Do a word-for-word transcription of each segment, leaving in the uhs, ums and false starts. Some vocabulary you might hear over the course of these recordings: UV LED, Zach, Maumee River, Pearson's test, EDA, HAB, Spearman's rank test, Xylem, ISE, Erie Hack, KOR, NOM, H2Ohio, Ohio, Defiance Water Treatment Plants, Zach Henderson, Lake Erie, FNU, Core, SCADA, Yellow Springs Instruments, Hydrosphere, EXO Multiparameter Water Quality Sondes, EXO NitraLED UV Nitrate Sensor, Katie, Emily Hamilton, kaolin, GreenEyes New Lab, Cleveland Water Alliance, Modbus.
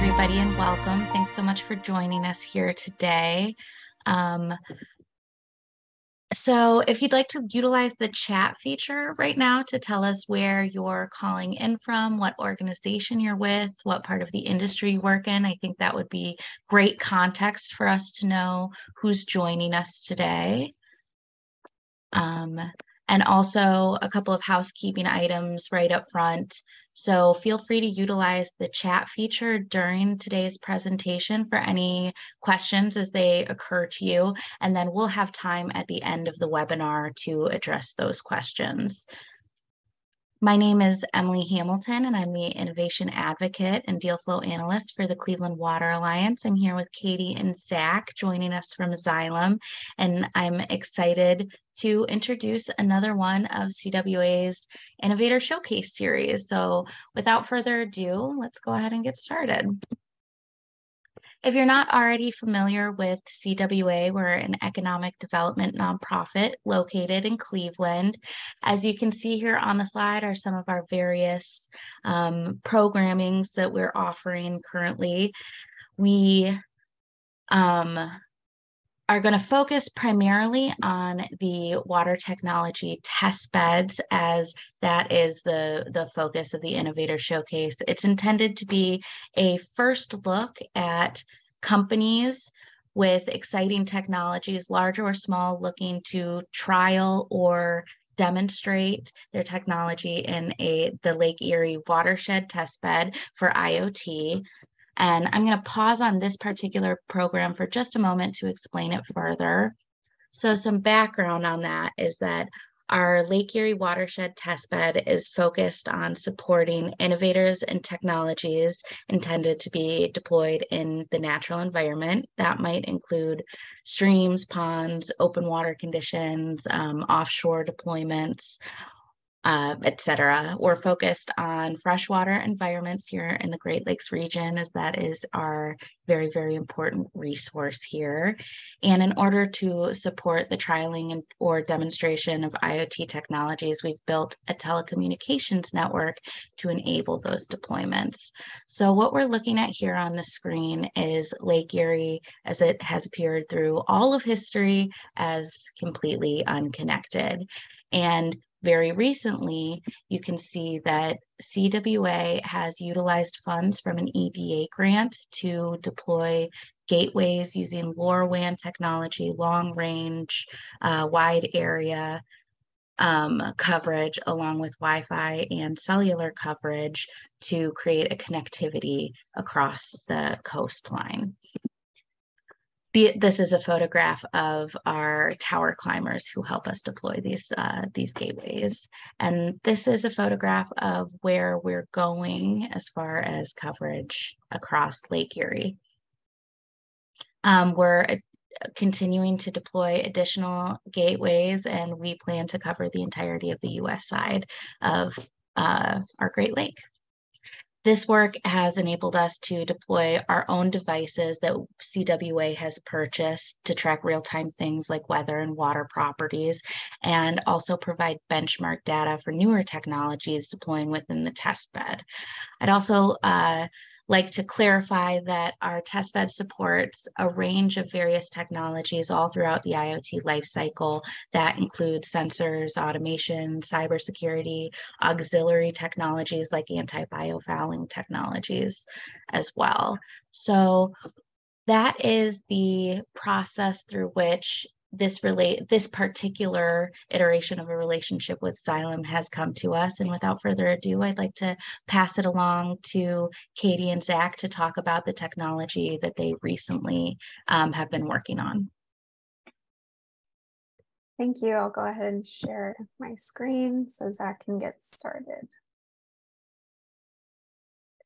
everybody, and welcome. Thanks so much for joining us here today. Um, so if you'd like to utilize the chat feature right now to tell us where you're calling in from, what organization you're with, what part of the industry you work in, I think that would be great context for us to know who's joining us today. Um, And also a couple of housekeeping items right up front. So feel free to utilize the chat feature during today's presentation for any questions as they occur to you. And then we'll have time at the end of the webinar to address those questions. My name is Emily Hamilton, and I'm the Innovation Advocate and Deal Flow Analyst for the Cleveland Water Alliance. I'm here with Katie and Zach joining us from Xylem, and I'm excited to introduce another one of C W A's Innovator Showcase series. So without further ado, let's go ahead and get started. If you're not already familiar with C W A, we're an economic development nonprofit located in Cleveland. As you can see here on the slide are some of our various um, programmings that we're offering currently. We um, are going to focus primarily on the water technology test beds, as that is the, the focus of the Innovator Showcase. It's intended to be a first look at companies with exciting technologies, large or small, looking to trial or demonstrate their technology in a the Lake Erie watershed test bed for I O T. And I'm going to pause on this particular program for just a moment to explain it further. So some background on that is that our Lake Erie Watershed Testbed is focused on supporting innovators and technologies intended to be deployed in the natural environment. That might include streams, ponds, open water conditions, um, offshore deployments, Uh, et cetera. We're focused on freshwater environments here in the Great Lakes region, as that is our very, very important resource here. And in order to support the trialing and or demonstration of I O T technologies, we've built a telecommunications network to enable those deployments. So what we're looking at here on the screen is Lake Erie as it has appeared through all of history as completely unconnected. And very recently, you can see that C W A has utilized funds from an E D A grant to deploy gateways using LoRaWAN technology, long range, uh, wide area um, coverage, along with Wi-Fi and cellular coverage to create a connectivity across the coastline. The, this is a photograph of our tower climbers who help us deploy these uh, these gateways. And this is a photograph of where we're going as far as coverage across Lake Erie. Um, we're uh, continuing to deploy additional gateways, and we plan to cover the entirety of the U S side of uh, our Great Lake. This work has enabled us to deploy our own devices that C W A has purchased to track real-time things like weather and water properties, and also provide benchmark data for newer technologies deploying within the test bed. I'd also uh, like to clarify that our testbed supports a range of various technologies all throughout the I O T lifecycle. That includes sensors, automation, cybersecurity, auxiliary technologies like anti-biofouling technologies as well. So that is the process through which this relate this particular iteration of a relationship with Xylem has come to us. And without further ado, I'd like to pass it along to Katie and Zach to talk about the technology that they recently um, have been working on. Thank you. I'll go ahead and share my screen so Zach can get started.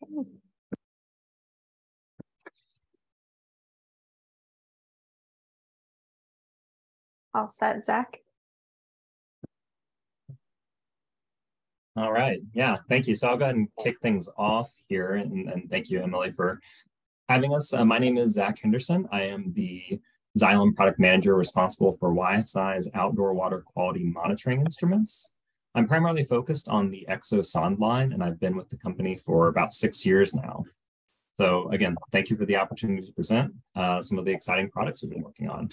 Okay. All set, Zach. All right, yeah, thank you. So I'll go ahead and kick things off here, and, and thank you, Emily, for having us. Uh, my name is Zach Henderson. I am the Xylem product manager responsible for Y S I's outdoor water quality monitoring instruments. I'm primarily focused on the EXO Sonde line, and I've been with the company for about six years now. So again, thank you for the opportunity to present uh, some of the exciting products we've been working on.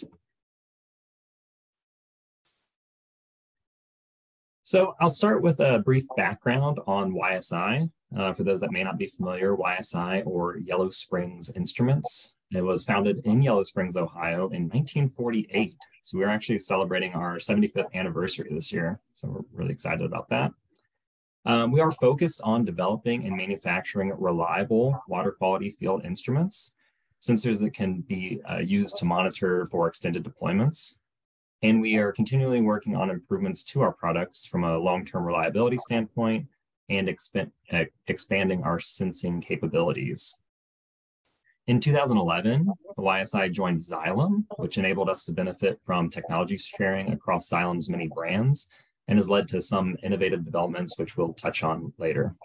So I'll start with a brief background on Y S I. Uh, for those that may not be familiar, Y S I, or Yellow Springs Instruments, it was founded in Yellow Springs, Ohio in nineteen forty-eight. So we're actually celebrating our seventy-fifth anniversary this year. So we're really excited about that. Um, we are focused on developing and manufacturing reliable water quality field instruments, sensors that can be uh, used to monitor for extended deployments. And we are continually working on improvements to our products from a long-term reliability standpoint, and exp uh, expanding our sensing capabilities. In two thousand eleven, Y S I joined Xylem, which enabled us to benefit from technology sharing across Xylem's many brands, and has led to some innovative developments, which we'll touch on later.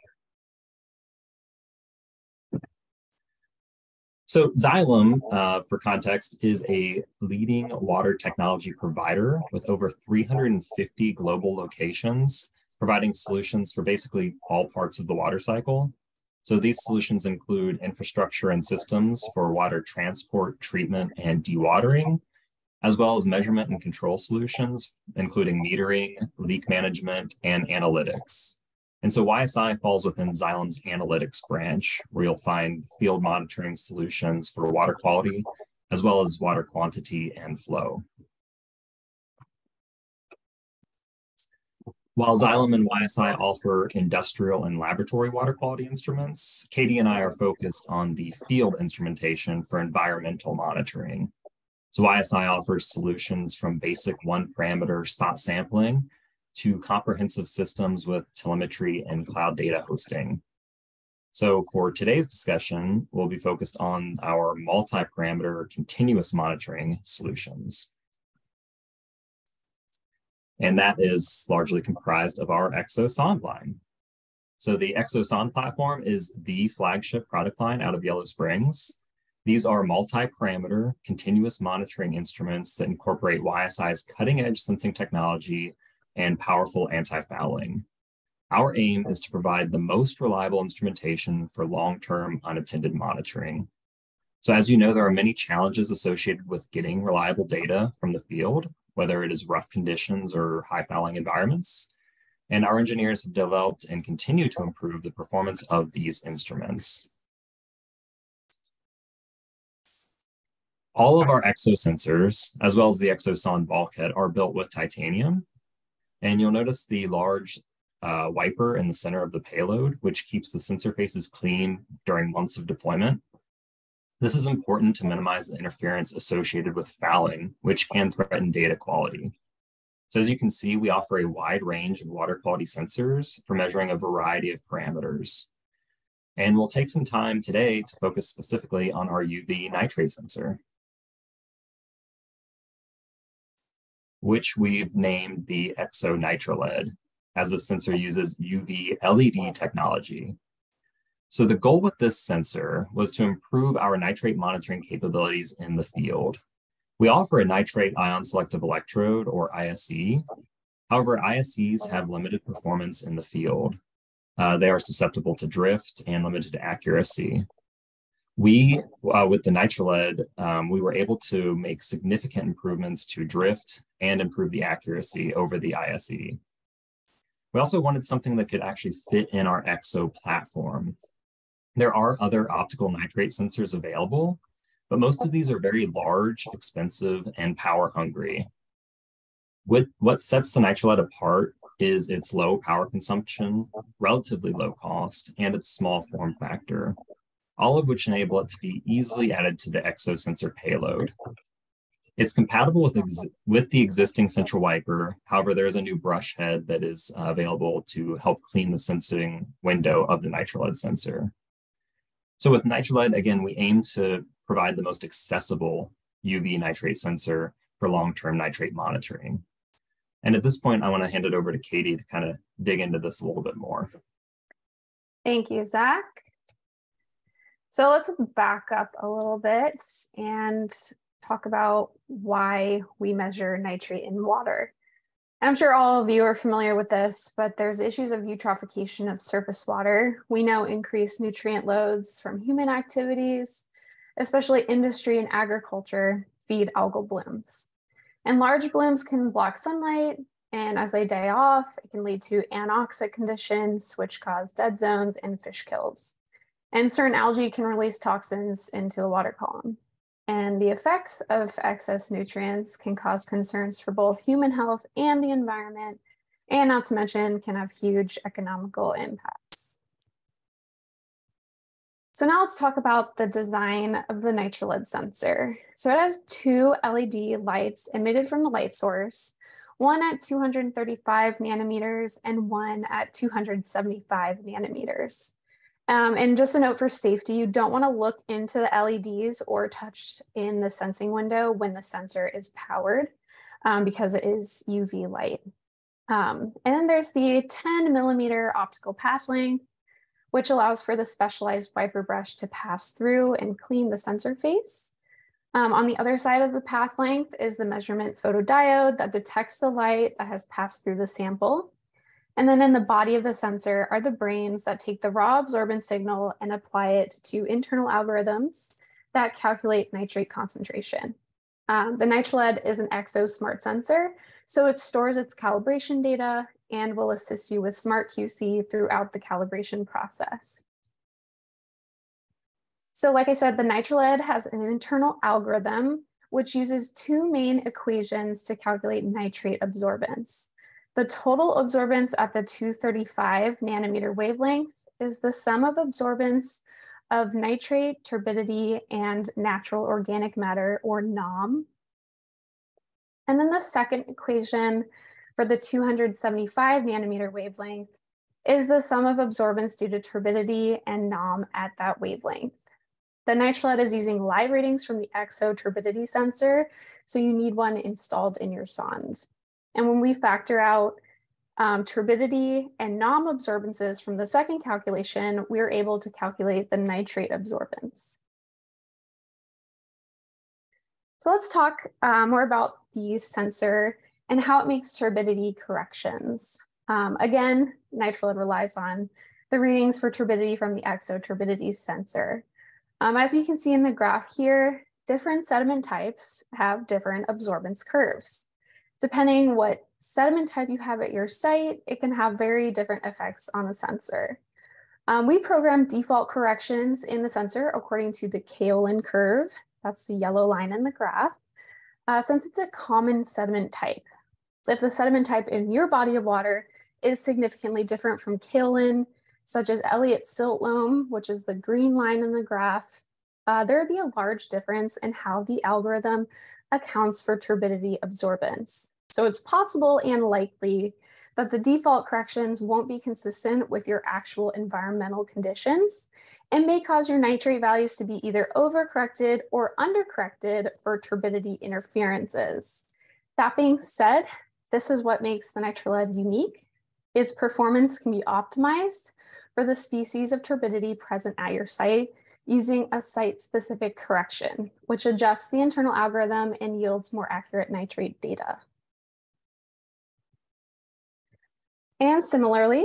So Xylem, uh, for context, is a leading water technology provider with over three hundred fifty global locations, providing solutions for basically all parts of the water cycle. So these solutions include infrastructure and systems for water transport, treatment, and dewatering, as well as measurement and control solutions, including metering, leak management, and analytics. And so Y S I falls within Xylem's analytics branch, where you'll find field monitoring solutions for water quality, as well as water quantity and flow. While Xylem and Y S I offer industrial and laboratory water quality instruments, Katie and I are focused on the field instrumentation for environmental monitoring. So Y S I offers solutions from basic one-parameter spot sampling to comprehensive systems with telemetry and cloud data hosting. So for today's discussion, we'll be focused on our multi-parameter continuous monitoring solutions. And that is largely comprised of our EXO Sonde line. So the EXO Sonde platform is the flagship product line out of Yellow Springs. These are multi-parameter continuous monitoring instruments that incorporate Y S I's cutting-edge sensing technology and powerful anti-fouling. Our aim is to provide the most reliable instrumentation for long-term unattended monitoring. So as you know, there are many challenges associated with getting reliable data from the field, whether it is rough conditions or high fouling environments. And our engineers have developed and continue to improve the performance of these instruments. All of our EXO sensors, as well as the EXO Sonde bulkhead, are built with titanium. And you'll notice the large uh, wiper in the center of the payload, which keeps the sensor faces clean during months of deployment. This is important to minimize the interference associated with fouling, which can threaten data quality. So as you can see, we offer a wide range of water quality sensors for measuring a variety of parameters. And we'll take some time today to focus specifically on our U V nitrate sensor, which we've named the EXO NitraLED, as the sensor uses U V L E D technology. So the goal with this sensor was to improve our nitrate monitoring capabilities in the field. We offer a nitrate ion selective electrode, or I S E. However, I S Es have limited performance in the field. Uh, they are susceptible to drift and limited to accuracy. We, uh, with the NitraLED, um, we were able to make significant improvements to drift and improve the accuracy over the I S E. We also wanted something that could actually fit in our EXO platform. There are other optical nitrate sensors available, but most of these are very large, expensive, and power hungry. With, what sets the NitraLED apart is its low power consumption, relatively low cost, and its small form factor, all of which enable it to be easily added to the EXO sensor payload. It's compatible with, ex with the existing central wiper. However, there is a new brush head that is uh, available to help clean the sensing window of the NitraLED sensor. So with NitraLED, again, we aim to provide the most accessible U V nitrate sensor for long-term nitrate monitoring. And at this point, I want to hand it over to Katie to kind of dig into this a little bit more. Thank you, Zach. So let's back up a little bit and talk about why we measure nitrate in water. I'm sure all of you are familiar with this, but there's issues of eutrophication of surface water. We know increased nutrient loads from human activities, especially industry and agriculture, feed algal blooms. And large blooms can block sunlight, and as they die off, it can lead to anoxic conditions, which cause dead zones and fish kills. And certain algae can release toxins into the water column. And the effects of excess nutrients can cause concerns for both human health and the environment, and not to mention can have huge economical impacts. So now let's talk about the design of the NitraLED sensor. So it has two L E D lights emitted from the light source, one at two hundred thirty-five nanometers and one at two hundred seventy-five nanometers. Um, and just a note for safety, you don't want to look into the L E Ds or touch in the sensing window when the sensor is powered um, because it is U V light. Um, and then there's the ten millimeter optical path length, which allows for the specialized wiper brush to pass through and clean the sensor face. Um, on the other side of the path length is the measurement photodiode that detects the light that has passed through the sample. And then in the body of the sensor are the brains that take the raw absorbance signal and apply it to internal algorithms that calculate nitrate concentration. Um, the NitraLED is an EXO smart sensor, so it stores its calibration data and will assist you with smart Q C throughout the calibration process. So like I said, the NitraLED has an internal algorithm which uses two main equations to calculate nitrate absorbance. The total absorbance at the two hundred thirty-five nanometer wavelength is the sum of absorbance of nitrate, turbidity, and natural organic matter, or N O M. And then the second equation for the two hundred seventy-five nanometer wavelength is the sum of absorbance due to turbidity and N O M at that wavelength. The NitraLED is using live readings from the EXO turbidity sensor, so you need one installed in your sonde. And when we factor out um, turbidity and N O M absorbances from the second calculation, we're able to calculate the nitrate absorbance. So let's talk um, more about the sensor and how it makes turbidity corrections. Um, again, NitraLED relies on the readings for turbidity from the EXO turbidity sensor. Um, as you can see in the graph here, different sediment types have different absorbance curves. Depending what sediment type you have at your site, it can have very different effects on the sensor. Um, we program default corrections in the sensor according to the kaolin curve. That's the yellow line in the graph, uh, since it's a common sediment type. If the sediment type in your body of water is significantly different from kaolin, such as Elliott silt loam, which is the green line in the graph, uh, there would be a large difference in how the algorithm accounts for turbidity absorbance. So it's possible and likely that the default corrections won't be consistent with your actual environmental conditions and may cause your nitrate values to be either overcorrected or undercorrected for turbidity interferences. That being said, this is what makes the NitraLED unique. Its performance can be optimized for the species of turbidity present at your site using a site-specific correction, which adjusts the internal algorithm and yields more accurate nitrate data. And similarly,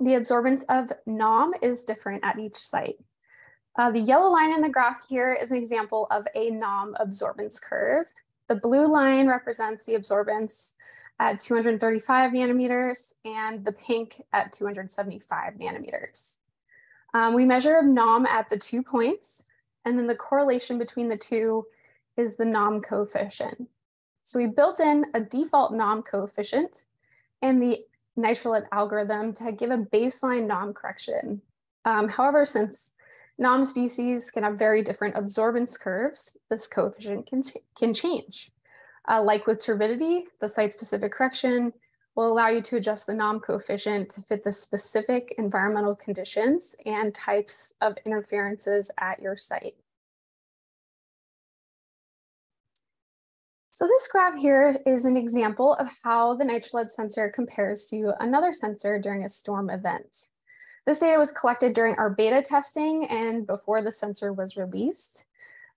the absorbance of N O M is different at each site. Uh, the yellow line in the graph here is an example of a N O M absorbance curve. The blue line represents the absorbance at two hundred thirty-five nanometers and the pink at two hundred seventy-five nanometers. Um, we measure N O M at the two points, and then the correlation between the two is the N O M coefficient. So we built in a default N O M coefficient in the NitraLED algorithm to give a baseline N O M correction. Um, however, since N O M species can have very different absorbance curves, this coefficient can, can change. Uh, like with turbidity, the site-specific correction will allow you to adjust the N O M coefficient to fit the specific environmental conditions and types of interferences at your site. So this graph here is an example of how the NitraLED sensor compares to another sensor during a storm event. This data was collected during our beta testing and before the sensor was released.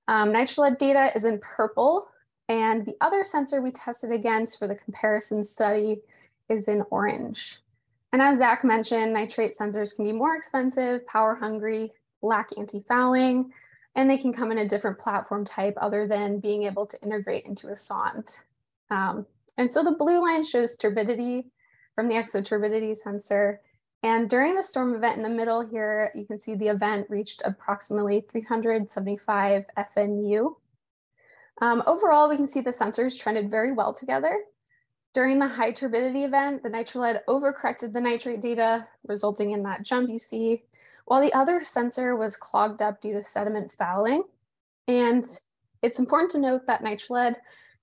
Um, NitraLED data is in purple, And the other sensor we tested against for the comparison study is in orange. And as Zach mentioned, nitrate sensors can be more expensive, power hungry, lack anti-fouling, and they can come in a different platform type other than being able to integrate into a sonde. Um, and so the blue line shows turbidity from the E X O turbidity sensor. And during the storm event in the middle here, you can see the event reached approximately three hundred seventy-five F N U. Um, overall, we can see the sensors trended very well together. During the high turbidity event, the NitraLED overcorrected the nitrate data, resulting in that jump you see, while the other sensor was clogged up due to sediment fouling. And it's important to note that NitraLED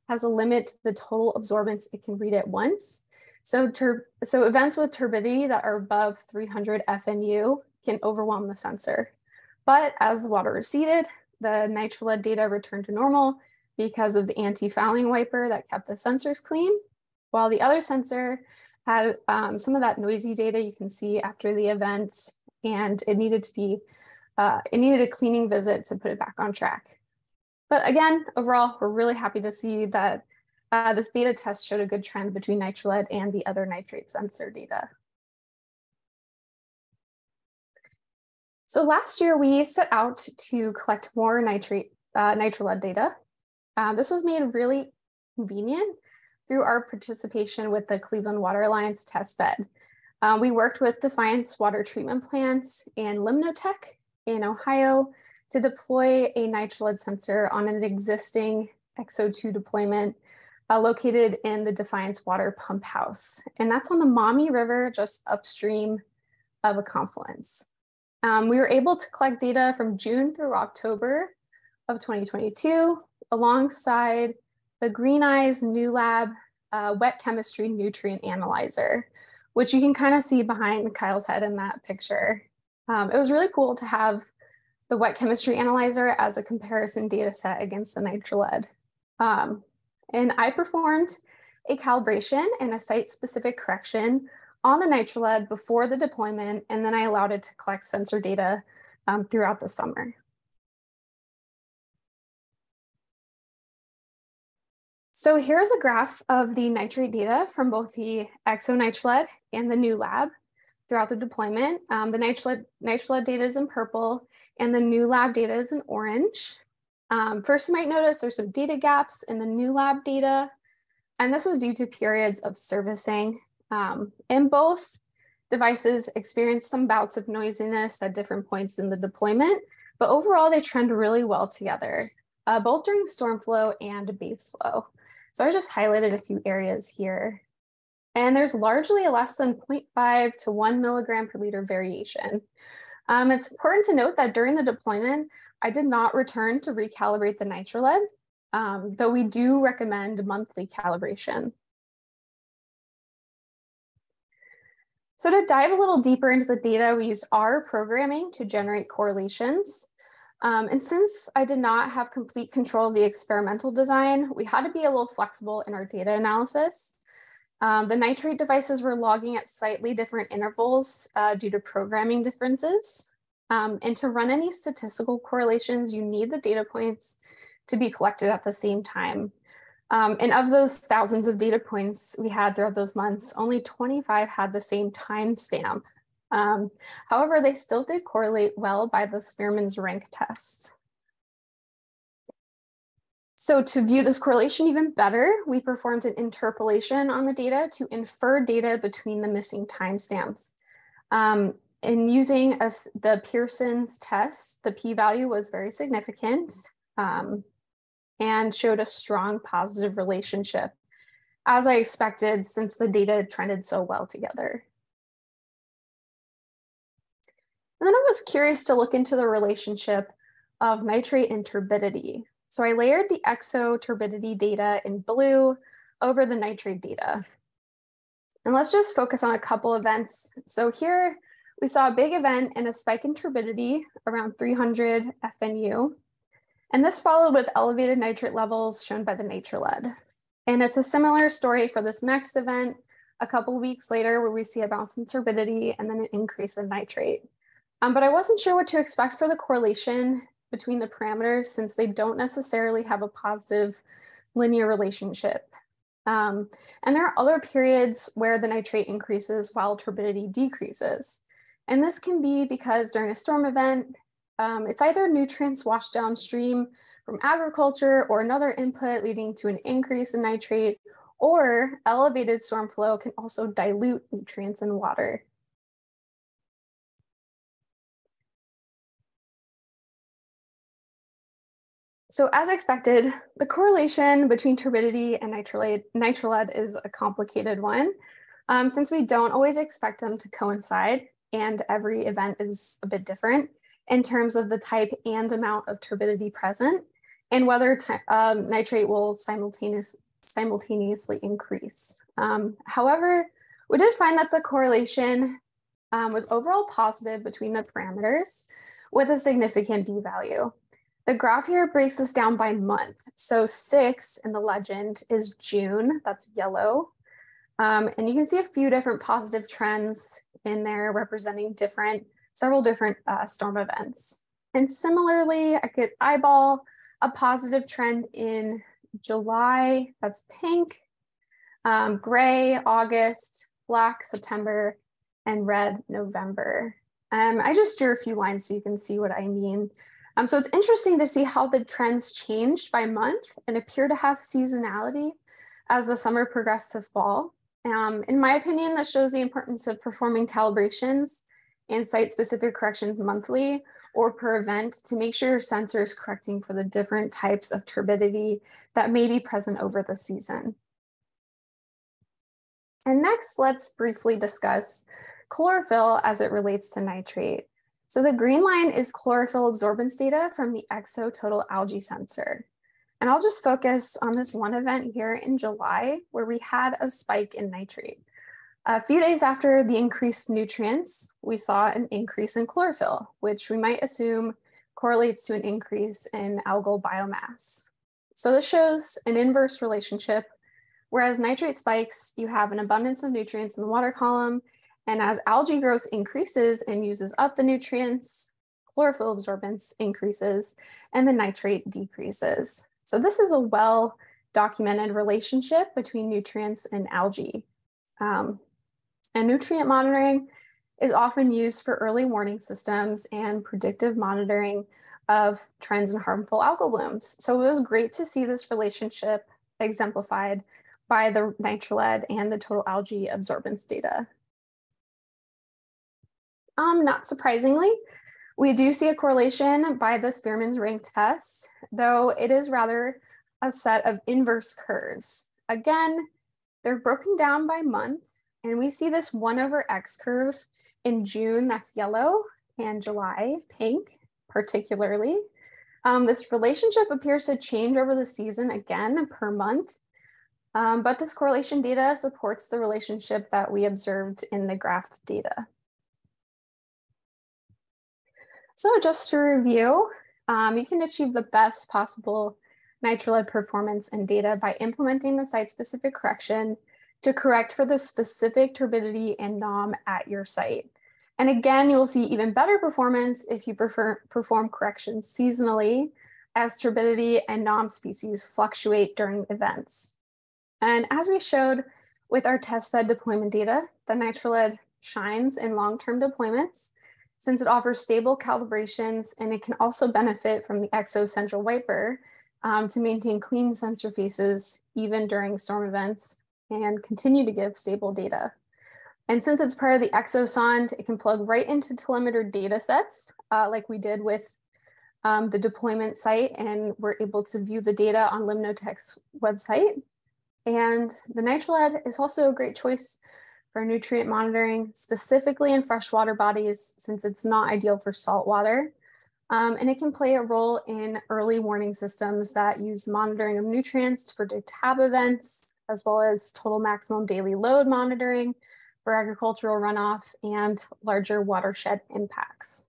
has a limit to the total absorbance it can read at once. So, so events with turbidity that are above three hundred F N U can overwhelm the sensor. But as the water receded, the NitraLED data returned to normal because of the anti-fouling wiper that kept the sensors clean, while the other sensor had um, some of that noisy data you can see after the event, and it needed to be, uh, it needed a cleaning visit to put it back on track. But again, overall, we're really happy to see that uh, this beta test showed a good trend between NitraLED and the other nitrate sensor data. So last year, we set out to collect more nitrate, uh, NitraLED data. Uh, this was made really convenient through our participation with the Cleveland Water Alliance test bed. Uh, we worked with Defiance Water Treatment Plants and Limnotech in Ohio to deploy a NitraLED sensor on an existing E X O two deployment uh, located in the Defiance Water Pump House. And that's on the Maumee River, just upstream of a confluence. Um, we were able to collect data from June through October of twenty twenty-two, alongside the GreenEyes New Lab uh, Wet Chemistry Nutrient Analyzer, which you can kind of see behind Kyle's head in that picture. Um, it was really cool to have the Wet Chemistry Analyzer as a comparison data set against the NitraLED. Um, and I performed a calibration and a site-specific correction on the NitraLED before the deployment, and then I allowed it to collect sensor data um, throughout the summer. So here's a graph of the nitrate data from both the E X O NitraLED and the new lab throughout the deployment. Um, the NitraLED, NitraLED data is in purple and the new lab data is in orange. Um, first, you might notice there's some data gaps in the new lab data, and this was due to periods of servicing. Um, and both devices experienced some bouts of noisiness at different points in the deployment, but overall they trend really well together, uh, both during storm flow and base flow. So I just highlighted a few areas here. And there's largely a less than zero point five to one milligram per liter variation. Um, it's important to note that during the deployment, I did not return to recalibrate the NitraLED, um, though we do recommend monthly calibration. So to dive a little deeper into the data, we used R programming to generate correlations. Um, and since I did not have complete control of the experimental design, we had to be a little flexible in our data analysis. Um, the nitrate devices were logging at slightly different intervals uh, due to programming differences. Um, and to run any statistical correlations, you need the data points to be collected at the same time. Um, and of those thousands of data points we had throughout those months, only twenty-five had the same timestamp. Um, however, they still did correlate well by the Spearman's rank test. So to view this correlation even better, we performed an interpolation on the data to infer data between the missing timestamps. Um, and using a, the Pearson's test, the p-value was very significant um, and showed a strong positive relationship, as I expected, since the data trended so well together. And then I was curious to look into the relationship of nitrate and turbidity. So I layered the E X O turbidity data in blue over the nitrate data. And let's just focus on a couple events. So here we saw a big event and a spike in turbidity around three hundred F N U. And this followed with elevated nitrate levels shown by the NitraLED. And it's a similar story for this next event a couple weeks later, where we see a bounce in turbidity and then an increase in nitrate. Um, but I wasn't sure what to expect for the correlation between the parameters, since they don't necessarily have a positive linear relationship. Um, and there are other periods where the nitrate increases while turbidity decreases. And this can be because during a storm event, um, it's either nutrients washed downstream from agriculture or another input leading to an increase in nitrate, or elevated storm flow can also dilute nutrients in water. So as expected, the correlation between turbidity and nitraLED is a complicated one, um, since we don't always expect them to coincide, and every event is a bit different in terms of the type and amount of turbidity present, and whether um, nitrate will simultaneous simultaneously increase. Um, however, we did find that the correlation um, was overall positive between the parameters with a significant B value. The graph here breaks this down by month. So six in the legend is June, that's yellow. Um, and you can see a few different positive trends in there representing different, several different uh, storm events. And similarly, I could eyeball a positive trend in July, that's pink, um, gray, August, black, September, and red, November. Um, I just drew a few lines so you can see what I mean. Um, so it's interesting to see how the trends changed by month and appear to have seasonality as the summer progressed to fall. Um, in my opinion, this shows the importance of performing calibrations and site-specific corrections monthly or per event to make sure your sensor is correcting for the different types of turbidity that may be present over the season. And next, let's briefly discuss chlorophyll as it relates to nitrate. So the green line is chlorophyll absorbance data from the EXO total algae sensor. And I'll just focus on this one event here in July where we had a spike in nitrate. A few days after the increased nutrients, we saw an increase in chlorophyll, which we might assume correlates to an increase in algal biomass. So this shows an inverse relationship. Whereas nitrate spikes, you have an abundance of nutrients in the water column, and as algae growth increases and uses up the nutrients, chlorophyll absorbance increases and the nitrate decreases. So this is a well-documented relationship between nutrients and algae. Um, and nutrient monitoring is often used for early warning systems and predictive monitoring of trends in harmful algal blooms. So it was great to see this relationship exemplified by the nitraLED and the total algae absorbance data. Um, not surprisingly, we do see a correlation by the Spearman's rank test, though it is rather a set of inverse curves. Again, they're broken down by month, and we see this one over X curve in June, that's yellow, and July, pink, particularly. Um, this relationship appears to change over the season again per month, um, but this correlation data supports the relationship that we observed in the graphed data. So just to review, um, you can achieve the best possible nitraLED performance and data by implementing the site-specific correction to correct for the specific turbidity and N O M at your site. And again, you will see even better performance if you prefer, perform corrections seasonally, as turbidity and N O M species fluctuate during events. And as we showed with our test bed deployment data, the nitraLED shines in long-term deployments, since it offers stable calibrations, and it can also benefit from the EXO central wiper um, to maintain clean sensor faces even during storm events and continue to give stable data. And since it's part of the EXO sonde, it can plug right into telemeter data sets uh, like we did with um, the deployment site, and we're able to view the data on Limnotech's website. And the nitraLED is also a great choice for nutrient monitoring, specifically in freshwater bodies, since it's not ideal for saltwater. Um, and it can play a role in early warning systems that use monitoring of nutrients to predict H A B events, as well as total maximum daily load monitoring for agricultural runoff and larger watershed impacts.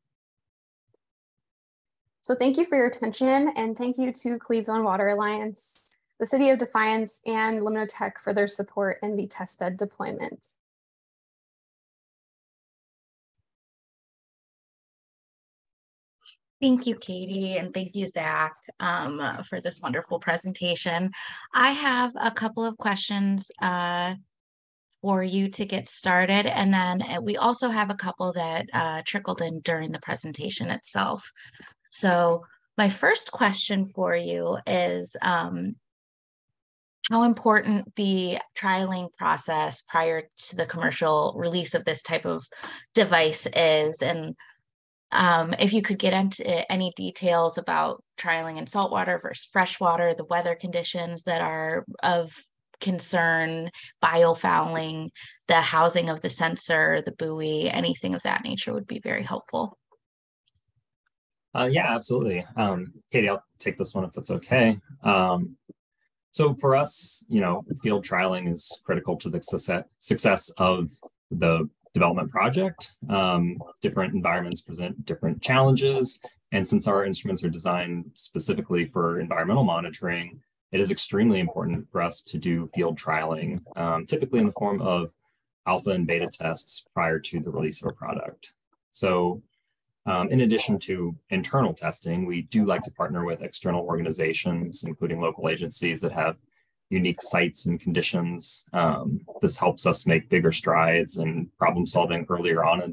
So thank you for your attention, and thank you to Cleveland Water Alliance, the City of Defiance, and Limnotech for their support in the testbed deployment. Thank you, Katie, and thank you, Zach, um, uh, for this wonderful presentation. I have a couple of questions uh, for you to get started, and then we also have a couple that uh, trickled in during the presentation itself. So my first question for you is um, how important the trialing process prior to the commercial release of this type of device is, and Um, if you could get into any details about trialing in saltwater versus freshwater, the weather conditions that are of concern, biofouling, the housing of the sensor, the buoy, anything of that nature would be very helpful. Uh, yeah, absolutely. Um, Katie, I'll take this one if that's okay. Um, so for us, you know, field trialing is critical to the success, success of the development project. Um, different environments present different challenges, and since our instruments are designed specifically for environmental monitoring, it is extremely important for us to do field trialing, um, typically in the form of alpha and beta tests prior to the release of a product. So um, in addition to internal testing, we do like to partner with external organizations, including local agencies that have unique sites and conditions. Um, this helps us make bigger strides and problem solving earlier on in,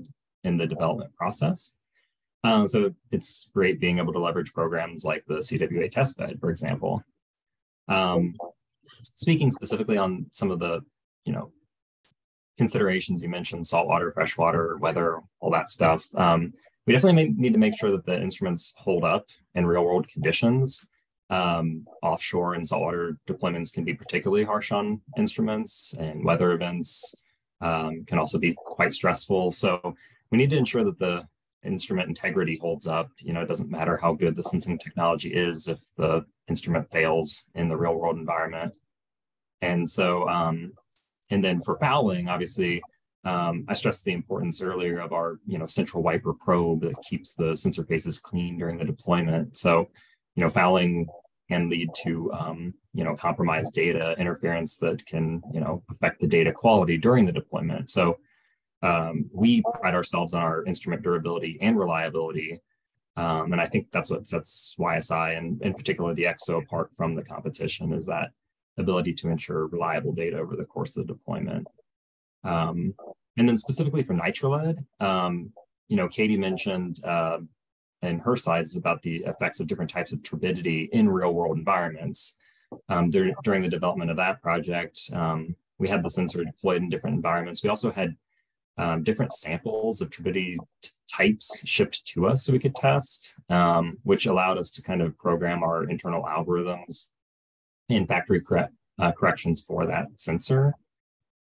in the development process. Um, so it's great being able to leverage programs like the C W A testbed, for example. Um, speaking specifically on some of the, you know, considerations you mentioned, saltwater, freshwater, weather, all that stuff. Um, we definitely may, need to make sure that the instruments hold up in real world conditions. Um, offshore and saltwater deployments can be particularly harsh on instruments, and weather events um, can also be quite stressful. So we need to ensure that the instrument integrity holds up. You know, it doesn't matter how good the sensing technology is if the instrument fails in the real world environment. And so, um, and then for fouling, obviously, um, I stressed the importance earlier of our, you know, central wiper probe that keeps the sensor cases clean during the deployment. So, you know, fouling can lead to, um, you know, compromised data interference that can, you know, affect the data quality during the deployment. So um, we pride ourselves on our instrument durability and reliability. Um, and I think that's what sets Y S I and in particular the EXO apart from the competition, is that ability to ensure reliable data over the course of the deployment. Um, and then specifically for NitraLED, um, you know, Katie mentioned, uh, and her slides about the effects of different types of turbidity in real world environments. Um, there, during the development of that project, um, we had the sensor deployed in different environments. We also had um, different samples of turbidity types shipped to us so we could test, um, which allowed us to kind of program our internal algorithms and factory correct, uh, corrections for that sensor.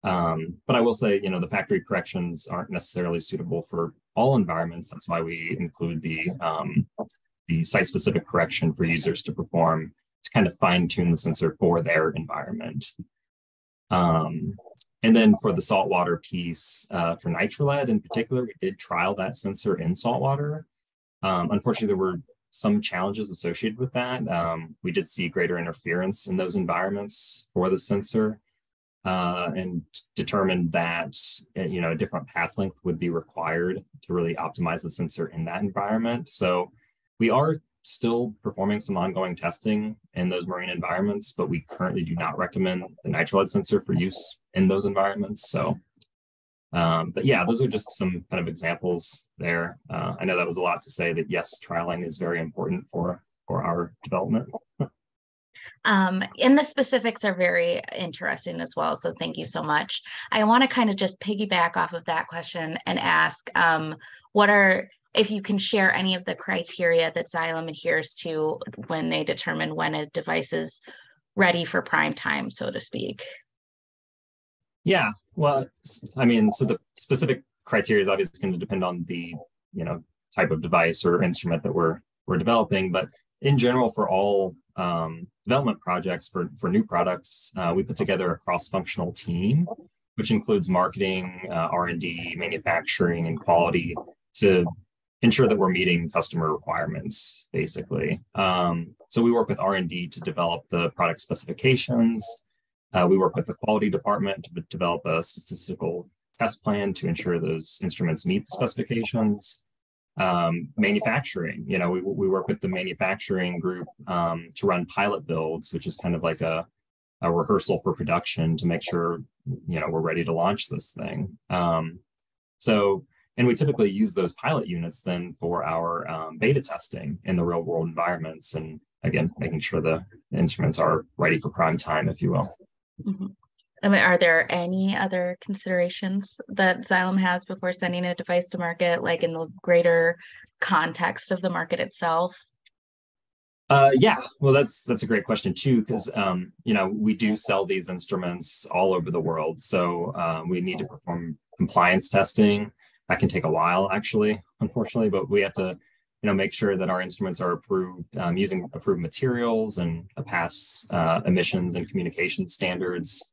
Um, but I will say, you know, the factory corrections aren't necessarily suitable for all environments. That's why we include the, um, the site-specific correction for users to perform to kind of fine-tune the sensor for their environment. Um, and then for the saltwater piece, uh, for NitraLED in particular, we did trial that sensor in saltwater. Um, unfortunately, there were some challenges associated with that. Um, we did see greater interference in those environments for the sensor. Uh, and determined that, you know, a different path length would be required to really optimize the sensor in that environment. So we are still performing some ongoing testing in those marine environments, but we currently do not recommend the NitraLED sensor for use in those environments. So, um, but yeah, those are just some kind of examples there. Uh, I know that was a lot to say, that yes, trialing is very important for, for our development. Um, and the specifics are very interesting as well, so thank you so much. I want to kind of just piggyback off of that question and ask um, what are, if you can share any of the criteria that Xylem adheres to when they determine when a device is ready for prime time, so to speak. Yeah, well, I mean, so the specific criteria is obviously going to depend on the, you know, type of device or instrument that we're, we're developing, but in general for all Um, development projects for, for new products, uh, we put together a cross-functional team, which includes marketing, uh, R and D, manufacturing, and quality to ensure that we're meeting customer requirements, basically. Um, so we work with R and D to develop the product specifications. Uh, we work with the quality department to develop a statistical test plan to ensure those instruments meet the specifications. Um, manufacturing, you know, we, we work with the manufacturing group um, to run pilot builds, which is kind of like a, a rehearsal for production to make sure, you know, we're ready to launch this thing. Um, so, and we typically use those pilot units then for our um, beta testing in the real world environments. And again, making sure the instruments are ready for prime time, if you will. Mm-hmm. I mean, are there any other considerations that Xylem has before sending a device to market, like in the greater context of the market itself? Uh, yeah, well, that's that's a great question too, because um, you know, we do sell these instruments all over the world, so uh, we need to perform compliance testing. That can take a while, actually, unfortunately, but we have to, you know, make sure that our instruments are approved um, using approved materials and pass uh, emissions and communication standards.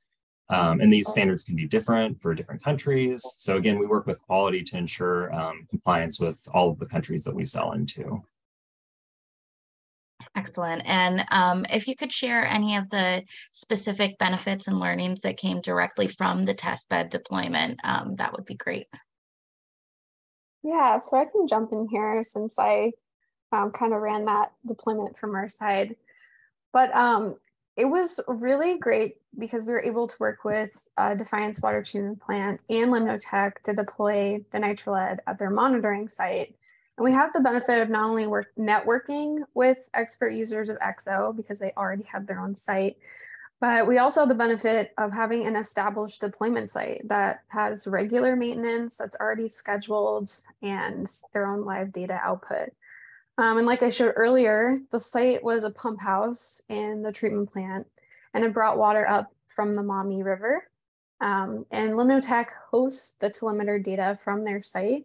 Um, and these standards can be different for different countries. So again, we work with quality to ensure um, compliance with all of the countries that we sell into. Excellent. And um, if you could share any of the specific benefits and learnings that came directly from the testbed deployment, um, that would be great. Yeah, so I can jump in here since I um, kind of ran that deployment from our side. But um, it was really great because we were able to work with uh, Defiance Water Treatment Plant and Limnotech to deploy the NitraLED at their monitoring site. And we have the benefit of not only work networking with expert users of EXO because they already have their own site, but we also have the benefit of having an established deployment site that has regular maintenance that's already scheduled and their own live data output. Um, and like I showed earlier, the site was a pump house in the treatment plant, and it brought water up from the Maumee River. Um, and Limnotech hosts the telemeter data from their site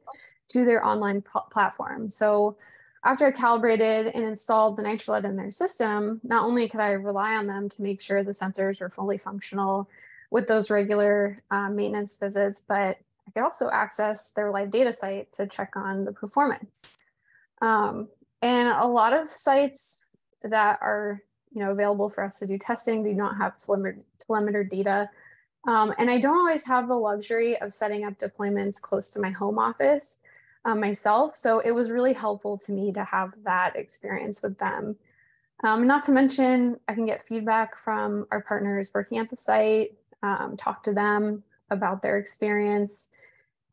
to their online platform. So after I calibrated and installed the NitraLED in their system, not only could I rely on them to make sure the sensors were fully functional with those regular uh, maintenance visits, but I could also access their live data site to check on the performance. Um, And a lot of sites that are, you know, available for us to do testing do not have telemeter, telemeter data. Um, and I don't always have the luxury of setting up deployments close to my home office um, myself. So it was really helpful to me to have that experience with them. Um, not to mention, I can get feedback from our partners working at the site, um, talk to them about their experience.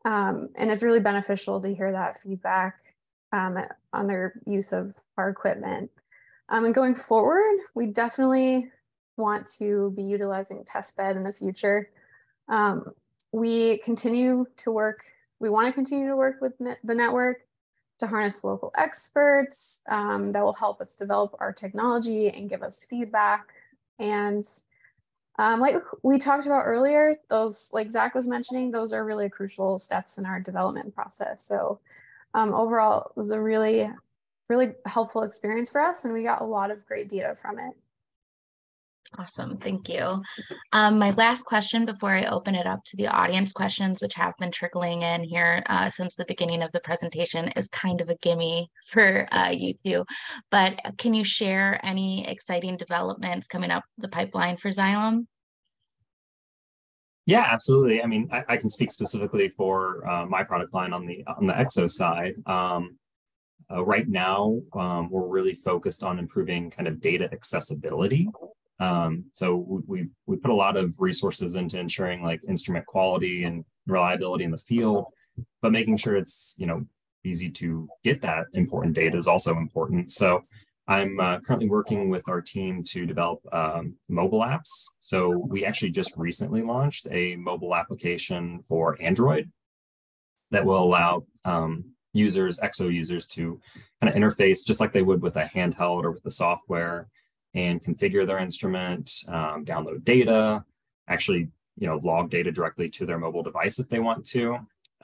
Um, and it's really beneficial to hear that feedback Um, on their use of our equipment. Um, and going forward, we definitely want to be utilizing testbed in the future. Um, we continue to work, we want to continue to work with net, the network to harness local experts um, that will help us develop our technology and give us feedback. And um, like we talked about earlier, those, like Zach was mentioning, those are really crucial steps in our development process. So Um, overall, it was a really, really helpful experience for us, and we got a lot of great data from it. Awesome, thank you. Um, my last question before I open it up to the audience questions, which have been trickling in here uh, since the beginning of the presentation, is kind of a gimme for uh, you two. But can you share any exciting developments coming up the pipeline for Xylem? Yeah, absolutely. I mean, I, I can speak specifically for uh, my product line on the on the EXO side. Um, uh, right now, um, we're really focused on improving kind of data accessibility. Um, so we we put a lot of resources into ensuring like instrument quality and reliability in the field, but making sure it's, you know, easy to get that important data is also important. So I'm uh, currently working with our team to develop um, mobile apps. So we actually just recently launched a mobile application for Android that will allow um, users, EXO users, to kind of interface just like they would with a handheld or with the software, and configure their instrument, um, download data, actually, you know, log data directly to their mobile device if they want to.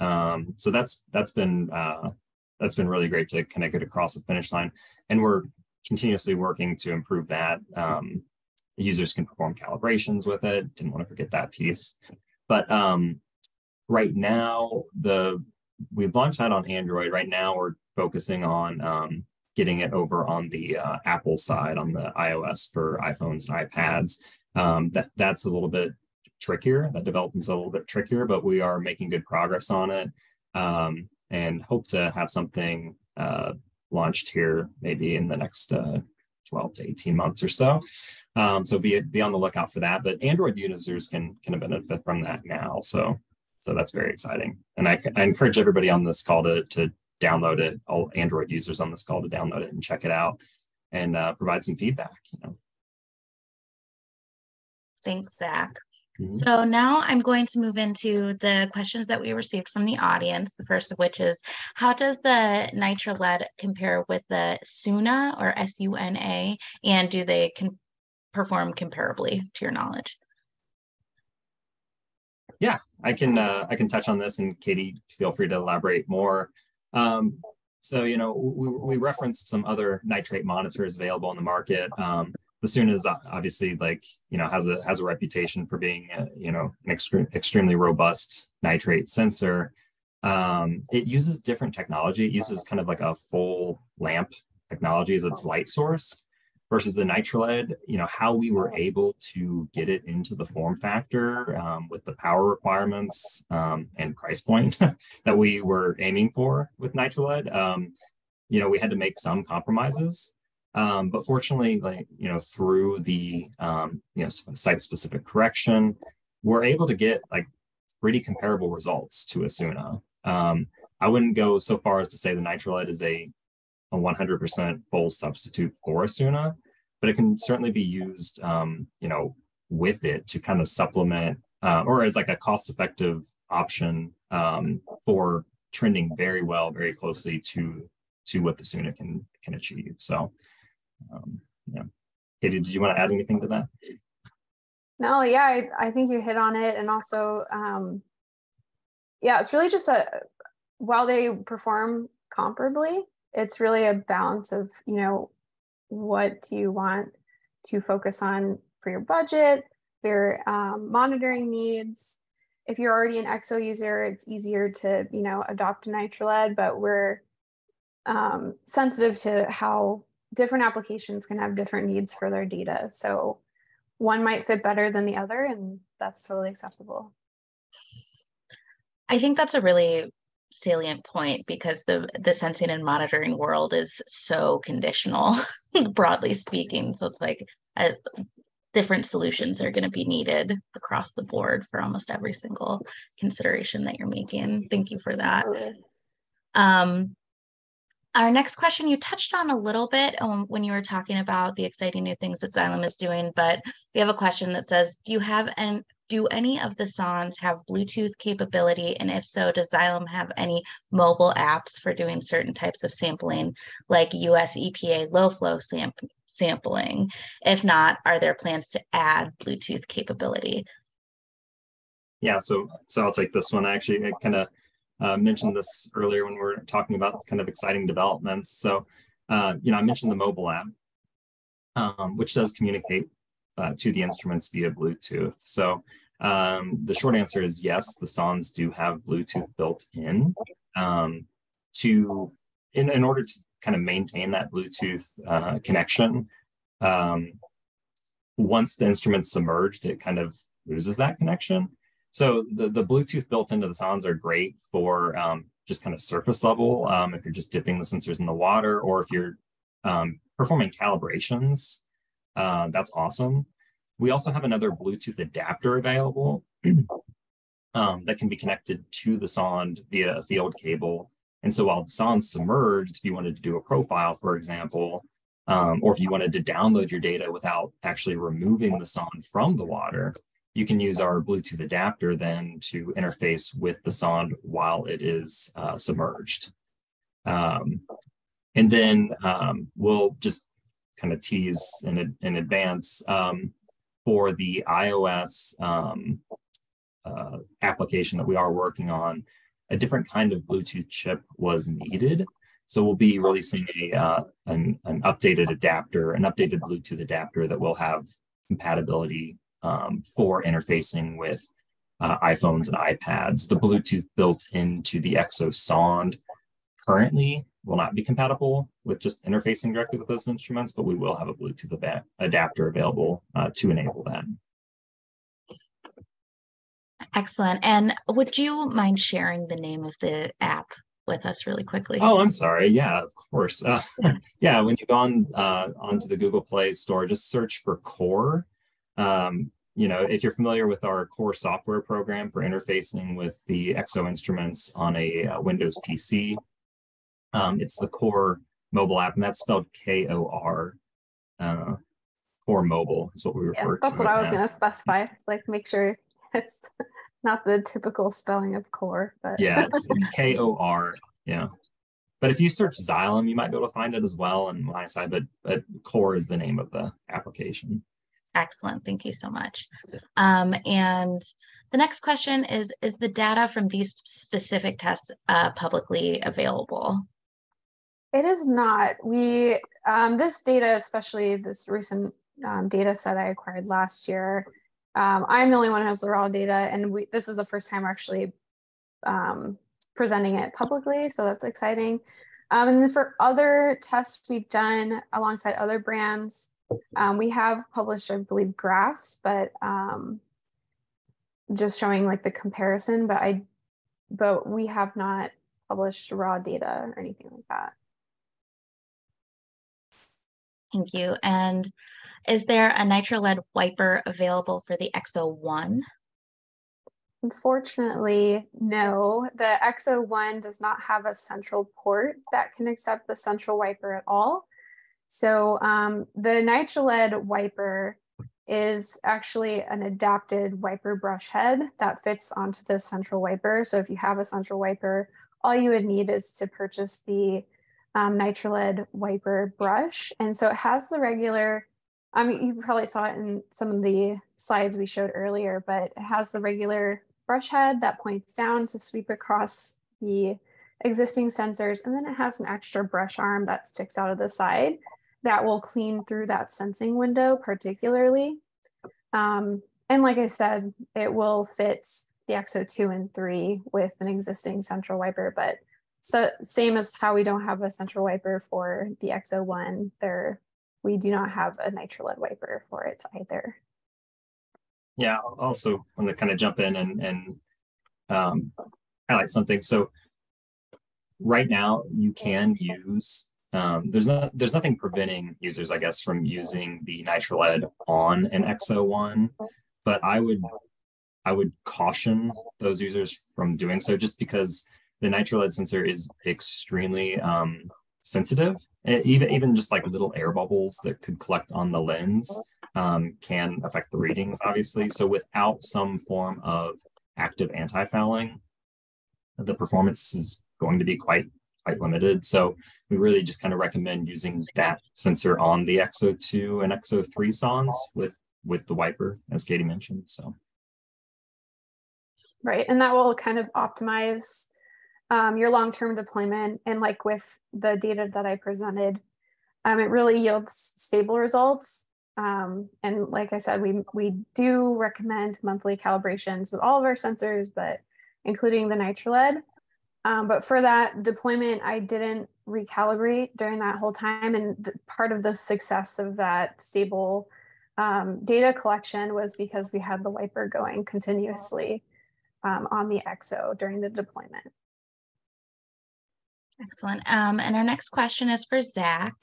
Um, so that's that's been uh, that's been really great to connect it across the finish line, and we're continuously working to improve that. Um, users can perform calibrations with it. Didn't want to forget that piece. But um, right now, the we've launched that on Android. Right now, we're focusing on um, getting it over on the uh, Apple side, on the iOS for iPhones and iPads. Um, that, that's a little bit trickier. That development's a little bit trickier, but we are making good progress on it. Um, and hope to have something uh, launched here maybe in the next uh, twelve to eighteen months or so. Um, so be, be on the lookout for that. But Android users can, can benefit from that now. So, so that's very exciting. And I, I encourage everybody on this call to, to download it, all Android users on this call to download it and check it out and uh, provide some feedback. You know. Thanks, Zach. Mm-hmm. So now I'm going to move into the questions that we received from the audience, the first of which is, how does the NitraLED compare with the SUNA or S U N A, and do they can perform comparably to your knowledge? Yeah, I can, uh, I can touch on this, and Katie, feel free to elaborate more. Um, so, you know, we, we referenced some other nitrate monitors available on the market. Um, The SUNA is obviously, like, you know, has a has a reputation for being, a, you know, an extre extremely robust nitrate sensor. Um, it uses different technology. It uses kind of like a full lamp technology as its light source versus the NitraLED. You know, how we were able to get it into the form factor um, with the power requirements um, and price point that we were aiming for with NitraLED. Um, you know, we had to make some compromises. Um, but fortunately, like, you know, through the, um, you know, site-specific correction, we're able to get like pretty comparable results to a SUNA. Um, I wouldn't go so far as to say the NitraLED is a one hundred percent full substitute for a SUNA, but it can certainly be used, um, you know, with it to kind of supplement uh, or as like a cost-effective option um, for trending very well, very closely to to what the SUNA can can achieve. So. Um, yeah. Katie, did you want to add anything to that? No, yeah, I, I think you hit on it. And also, um, yeah, it's really just a, while they perform comparably, it's really a balance of, you know, what do you want to focus on for your budget, your um, monitoring needs. If you're already an EXO user, it's easier to, you know, adopt a NitraLED, but we're um, sensitive to how different applications can have different needs for their data. So one might fit better than the other, and that's totally acceptable. I think that's a really salient point, because the, the sensing and monitoring world is so conditional, broadly speaking. So it's like a, different solutions are going to be needed across the board for almost every single consideration that you're making. Thank you for that. Absolutely. Um, Our next question, you touched on a little bit um, when you were talking about the exciting new things that Xylem is doing, but we have a question that says, do you have and do any of the sondes have Bluetooth capability? And if so, does Xylem have any mobile apps for doing certain types of sampling, like U S E P A low flow sam sampling? If not, are there plans to add Bluetooth capability? Yeah, so so I'll take this one. I actually kind of Uh, mentioned this earlier when we were talking about kind of exciting developments. So, uh, you know, I mentioned the mobile app, um, which does communicate uh, to the instruments via Bluetooth. So um, the short answer is yes, the sondes do have Bluetooth built in um, to, in, in order to kind of maintain that Bluetooth uh, connection. Um, once the instrument's submerged, it kind of loses that connection. So the, the Bluetooth built into the sondes are great for um, just kind of surface level, um, if you're just dipping the sensors in the water, or if you're um, performing calibrations, uh, that's awesome. We also have another Bluetooth adapter available um, that can be connected to the sonde via a field cable. And so while the sonde's submerged, if you wanted to do a profile, for example, um, or if you wanted to download your data without actually removing the sonde from the water, you can use our Bluetooth adapter then to interface with the sonde while it is uh, submerged. Um, and then um, we'll just kind of tease in, in advance um, for the iOS um, uh, application that we are working on, a different kind of Bluetooth chip was needed. So we'll be releasing a, uh, an, an updated adapter, an updated Bluetooth adapter that will have compatibility Um, for interfacing with uh, iPhones and iPads. The Bluetooth built into the EXO sonde currently will not be compatible with just interfacing directly with those instruments, but we will have a Bluetooth ad adapter available uh, to enable that. Excellent. And would you mind sharing the name of the app with us really quickly. Oh, I'm sorry. Yeah, of course. Uh, yeah, when you go on uh, onto the Google Play Store, just search for Core. Um, you know, if you're familiar with our Core software program for interfacing with the EXO instruments on a uh, Windows P C, um, it's the Core mobile app, and that's spelled K O R. Uh, Core mobile is what we refer yeah, that's to. That's what right I was going to specify. It's like, make sure it's not the typical spelling of Core, but yeah, it's, it's K O R. Yeah, but if you search Xylem, you might be able to find it as well on my side. But but Core is the name of the application. Excellent, thank you so much. Um, and the next question is: is the data from these specific tests uh, publicly available? It is not. We um, this data, especially this recent um, data set I acquired last year. Um, I'm the only one who has the raw data, and we, this is the first time we're actually um, presenting it publicly, so that's exciting. Um, and then for other tests we've done alongside other brands, um, we have published, I believe, graphs, but um, just showing like the comparison. But I, but we have not published raw data or anything like that. Thank you. And is there a NitraLED wiper available for the EXO one? Unfortunately, no. The EXO one does not have a central port that can accept the central wiper at all. So um, the NitraLED wiper is actually an adapted wiper brush head that fits onto the central wiper. So if you have a central wiper, all you would need is to purchase the um, NitraLED wiper brush. And so it has the regular I mean, you probably saw it in some of the slides we showed earlier, but it has the regular brush head that points down to sweep across the existing sensors. And then it has an extra brush arm that sticks out of the side that will clean through that sensing window particularly. Um, and like I said, it will fit the EXO two and three with an existing central wiper, but so same as how we don't have a central wiper for the EXO one, they're we do not have a NitraLED wiper for it either. Yeah, also want to kind of jump in and, and um, highlight something. So right now you can use, um, there's, not, there's nothing preventing users, I guess, from using the NitraLED on an EXO one, but I would, I would caution those users from doing so just because the NitraLED sensor is extremely um, sensitive. It, even even just like little air bubbles that could collect on the lens um, can affect the readings, obviously. So without some form of active anti-fouling, the performance is going to be quite quite limited. So we really just kind of recommend using that sensor on the EXO two and EXO three sondes with with the wiper, as Katie mentioned. So right, and that will kind of optimize Um, your long-term deployment, and like with the data that I presented, um, it really yields stable results. Um, and like I said, we, we do recommend monthly calibrations with all of our sensors, but including the NitraLED. Um, but for that deployment, I didn't recalibrate during that whole time. And the, part of the success of that stable um, data collection was because we had the wiper going continuously um, on the EXO during the deployment. Excellent. Um, and our next question is for Zach.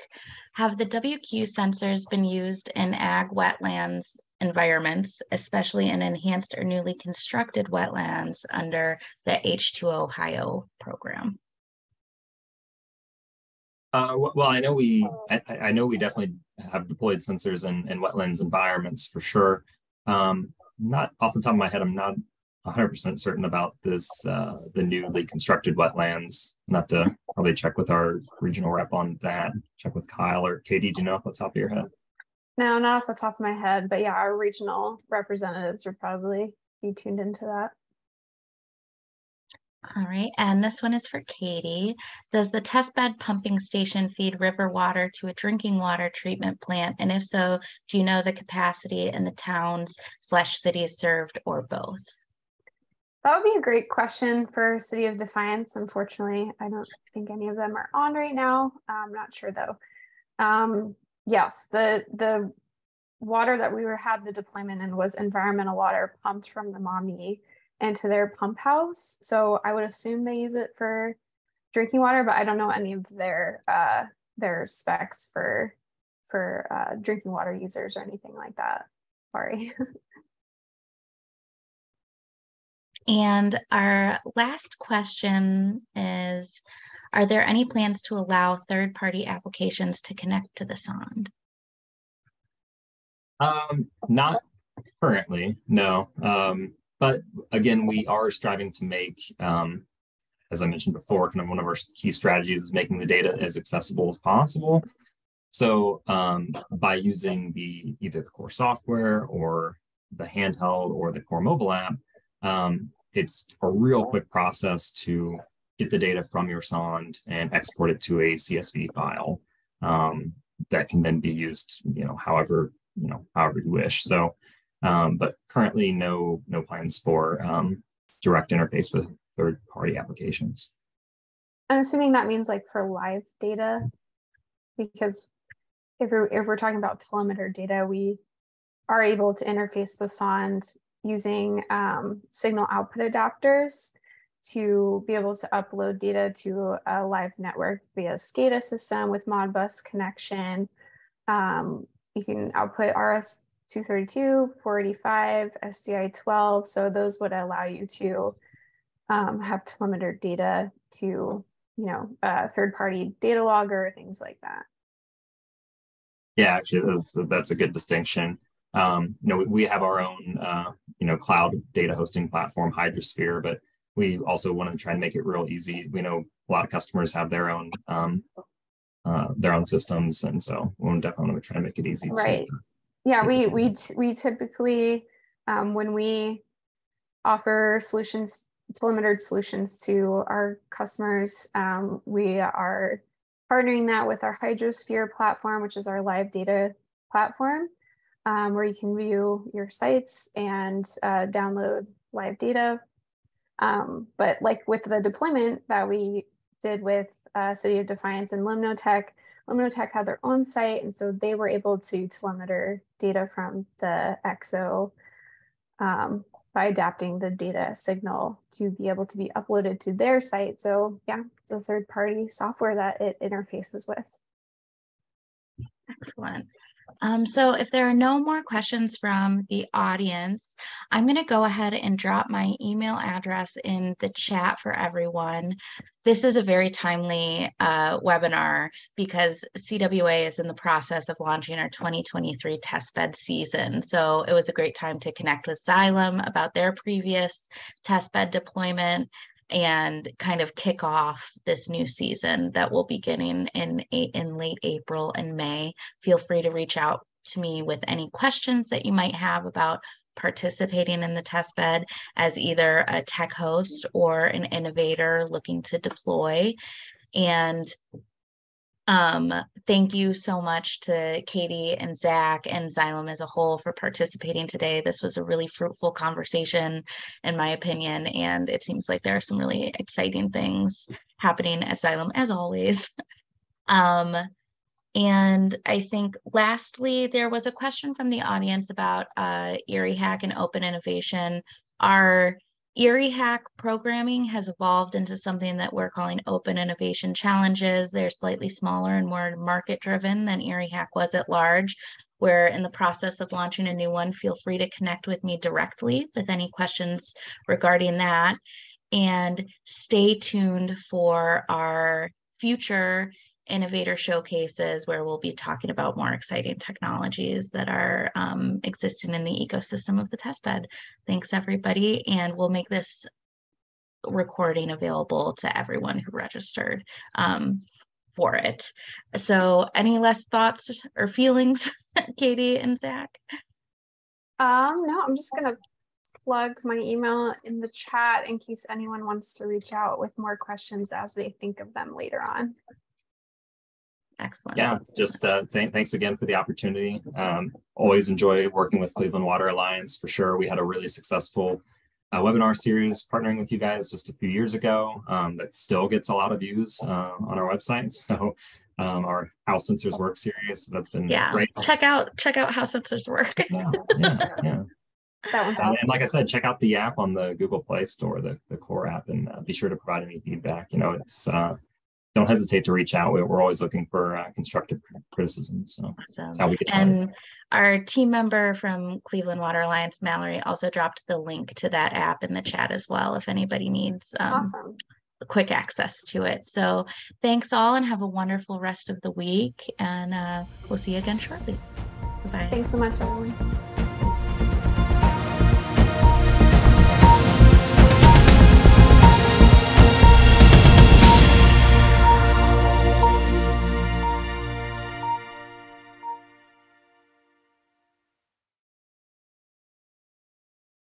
Have the W Q sensors been used in ag wetlands environments, especially in enhanced or newly constructed wetlands under the H two Ohio program? Uh, well, I know we, I, I know we definitely have deployed sensors in, in wetlands environments for sure. Um, not off the top of my head, I'm not one hundred percent certain about this, uh, the newly constructed wetlands. I'll have to probably check with our regional rep on that, check with Kyle or Katie. Do you know off the top of your head? No, not off the top of my head, but yeah, our regional representatives would probably be tuned into that. All right, and this one is for Katie. Does the testbed pumping station feed river water to a drinking water treatment plant? And if so, do you know the capacity in the towns slash cities served or both? That would be a great question for City of Defiance. Unfortunately, I don't think any of them are on right now. I'm not sure though. Um, yes, the the water that we were had the deployment in was environmental water pumped from the Maumee into their pump house. So I would assume they use it for drinking water, but I don't know any of their uh, their specs for for uh, drinking water users or anything like that. Sorry. And our last question is, are there any plans to allow third-party applications to connect to the sond? Um, not currently, no. Um, but again, we are striving to make, um, as I mentioned before, kind of one of our key strategies is making the data as accessible as possible. So um, by using the either the Core software or the handheld or the Core mobile app, um, it's a real quick process to get the data from your sond and export it to a C S V file um, that can then be used, you know, however you know however you wish. So, um, but currently, no no plans for um, direct interface with third party applications. I'm assuming that means like for live data, because if we're if we're talking about telemeter data, we are able to interface the sond using um, signal output adapters to be able to upload data to a live network via SCADA system with Modbus connection. Um, you can output R S two thirty-two, four eighty-five, S D I twelve. So those would allow you to um, have telemeter data to, you know, uh, third-party data logger, things like that. Yeah, actually, that's, that's a good distinction. Um, you know, we, we have our own, uh, you know, cloud data hosting platform, Hydrosphere, but we also want to try and make it real easy. We know a lot of customers have their own um, uh, their own systems, and so we're definitely trying to make it easy. Right. To, yeah, we we we typically um, when we offer solutions, telemetered solutions to our customers, um, we are partnering that with our Hydrosphere platform, which is our live data platform, um, where you can view your sites and uh, download live data. Um, but like with the deployment that we did with uh, City of Defiance and Limnotech, Limnotech had their own site, and so they were able to telemeter data from the EXO um, by adapting the data signal to be able to be uploaded to their site. So yeah, it's a third-party software that it interfaces with. Excellent. Um, so if there are no more questions from the audience, I'm going to go ahead and drop my email address in the chat for everyone. This is a very timely uh, webinar because C W A is in the process of launching our twenty twenty-three testbed season. So it was a great time to connect with Xylem about their previous testbed deployment and kind of kick off this new season that will be beginning in, in late April and May. Feel free to reach out to me with any questions that you might have about participating in the testbed as either a tech host or an innovator looking to deploy. And Um, thank you so much to Katie and Zach and Xylem as a whole for participating today. This was a really fruitful conversation, in my opinion, and it seems like there are some really exciting things happening at Xylem, as always. Um, and I think lastly, there was a question from the audience about uh, Erie Hack and open innovation. Our Erie Hack programming has evolved into something that we're calling open innovation challenges. They're slightly smaller and more market driven than Erie Hack was at large. We're in the process of launching a new one. Feel free to connect with me directly with any questions regarding that. And stay tuned for our future innovator showcases where we'll be talking about more exciting technologies that are um, existing in the ecosystem of the testbed. Thanks everybody, and we'll make this recording available to everyone who registered um, for it. So any last thoughts or feelings, Katie and Zach? Um, no, I'm just gonna plug my email in the chat in case anyone wants to reach out with more questions as they think of them later on. Excellent. Yeah, just uh, th thanks again for the opportunity. Um, always enjoy working with Cleveland Water Alliance for sure. We had a really successful uh, webinar series partnering with you guys just a few years ago um, that still gets a lot of views uh, on our website. So um, our How Sensors Work series, so that's been yeah. great. Check out check out How Sensors Work. yeah, yeah, yeah. That one's awesome. And like I said, check out the app on the Google Play Store, the, the Core app, and uh, be sure to provide any feedback. You know, it's uh, don't hesitate to reach out. We're always looking for uh, constructive criticism. So awesome. That's how we get and started. Our team member from Cleveland Water Alliance, Mallory, also dropped the link to that app in the chat as well, if anybody needs um, awesome. quick access to it. So thanks all, and have a wonderful rest of the week. And uh, we'll see you again shortly. Bye-bye. Thanks so much, everyone.